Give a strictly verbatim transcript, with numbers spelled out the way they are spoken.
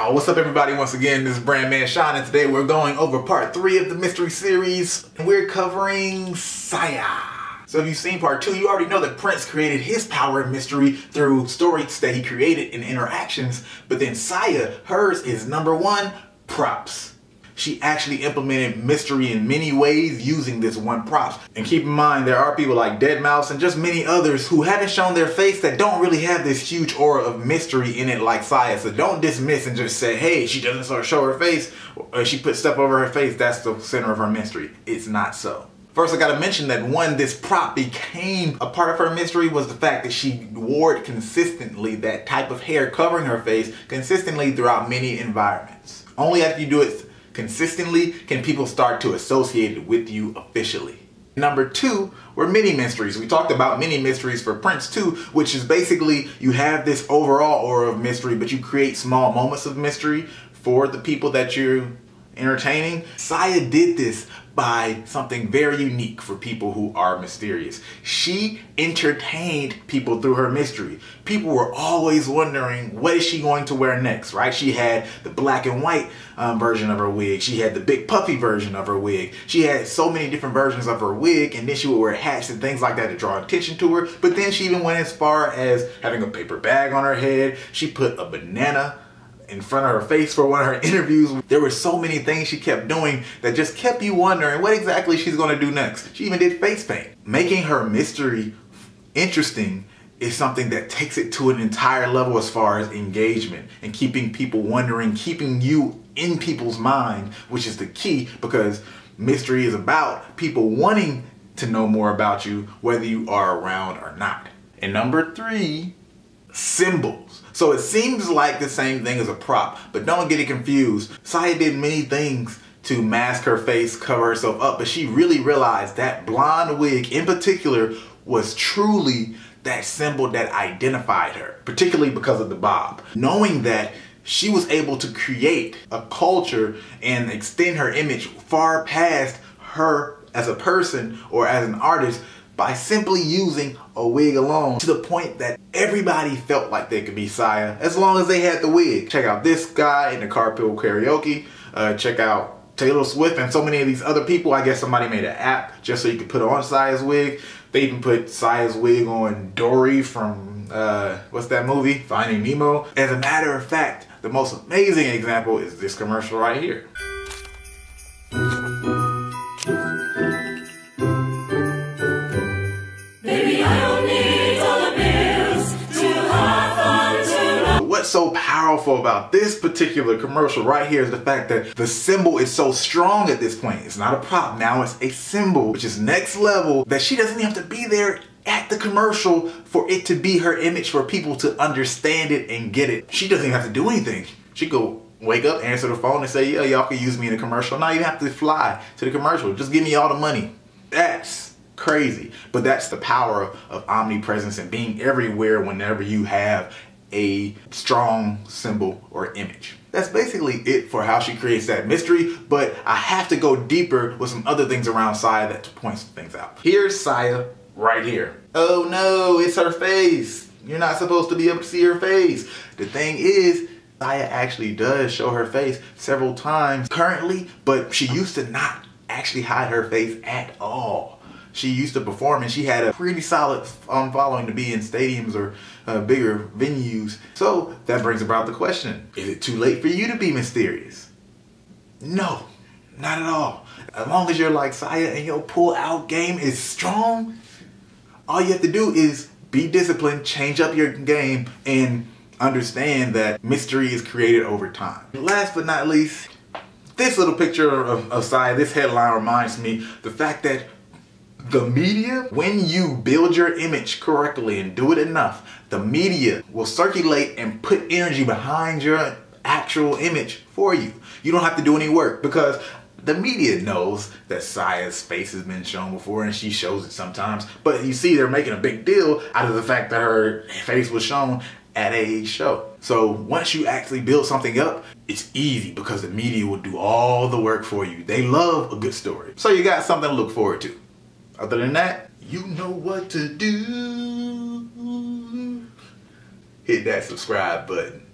Wow, what's up everybody? Once again, this is BrandMan Sean, and today we're going over part three of the mystery series. We're covering Sia. So if you've seen part two, you already know that Prince created his power of mystery through stories that he created and interactions, but then Sia, hers is number one, props. She actually implemented mystery in many ways using this one props. And keep in mind, there are people like Deadmau five and just many others who haven't shown their face that don't really have this huge aura of mystery in it like Sia. So don't dismiss and just say, hey, she doesn't sort of show her face, or she puts stuff over her face, that's the center of her mystery. It's not so. First, I gotta mention that one, this prop became a part of her mystery was the fact that she wore it consistently, that type of hair covering her face, consistently throughout many environments. Only after you do it consistently can people start to associate it with you officially. Number two were mini mysteries. We talked about mini mysteries for Prince too, which is basically you have this overall aura of mystery, but you create small moments of mystery for the people that you're entertaining. Sia did this by something very unique for people who are mysterious. She entertained people through her mystery. People were always wondering, what is she going to wear next, right? She had the black and white um, version of her wig. She had the big puffy version of her wig. She had so many different versions of her wig, and then she would wear hats and things like that to draw attention to her. But then she even went as far as having a paper bag on her head. She put a banana in front of her face for one of her interviews. There were so many things she kept doing that just kept you wondering what exactly she's gonna do next. She even did face paint. Making her mystery interesting is something that takes it to an entire level as far as engagement and keeping people wondering, keeping you in people's mind, which is the key, because mystery is about people wanting to know more about you, whether you are around or not. And number three, symbols. So it seems like the same thing as a prop, but don't get it confused. Sia did many things to mask her face, cover herself up, but she really realized that blonde wig in particular was truly that symbol that identified her, particularly because of the bob. Knowing that, she was able to create a culture and extend her image far past her as a person or as an artist by simply using a wig alone, to the point that everybody felt like they could be Sia as long as they had the wig. Check out this guy in the Carpool Karaoke. Uh, check out Taylor Swift and so many of these other people. I guess somebody made an app just so you could put on Sia's wig. They even put Sia's wig on Dory from, uh, what's that movie? Finding Nemo. As a matter of fact, the most amazing example is this commercial right here. So powerful about this particular commercial right here is the fact that the symbol is so strong at this point. It's not a prop, now it's a symbol, which is next level, that she doesn't have to be there at the commercial for it to be her image, for people to understand it and get it. She doesn't even have to do anything. She go wake up, answer the phone and say, yeah, y'all can use me in a commercial. Now you have to fly to the commercial. Just give me all the money. That's crazy. But that's the power of omnipresence and being everywhere whenever you have a strong symbol or image. That's basically it for how she creates that mystery, but I have to go deeper with some other things around Sia that points things out. Here's Sia right here. Oh no, it's her face. You're not supposed to be able to see her face. The thing is, Sia actually does show her face several times currently, but she used to not actually hide her face at all. She used to perform and she had a pretty solid um, following to be in stadiums or uh, bigger venues. So that brings about the question, is it too late for you to be mysterious? No, not at all. As long as you're like Sia and your pull out game is strong, all you have to do is be disciplined, change up your game, and understand that mystery is created over time. Last but not least, this little picture of, of Sia, this headline reminds me the fact that the media, when you build your image correctly and do it enough, the media will circulate and put energy behind your actual image for you. You don't have to do any work because the media knows that Sia's face has been shown before and she shows it sometimes. But you see, they're making a big deal out of the fact that her face was shown at a show. So once you actually build something up, it's easy because the media will do all the work for you. They love a good story. So you got something to look forward to. Other than that, you know what to do. Hit that subscribe button.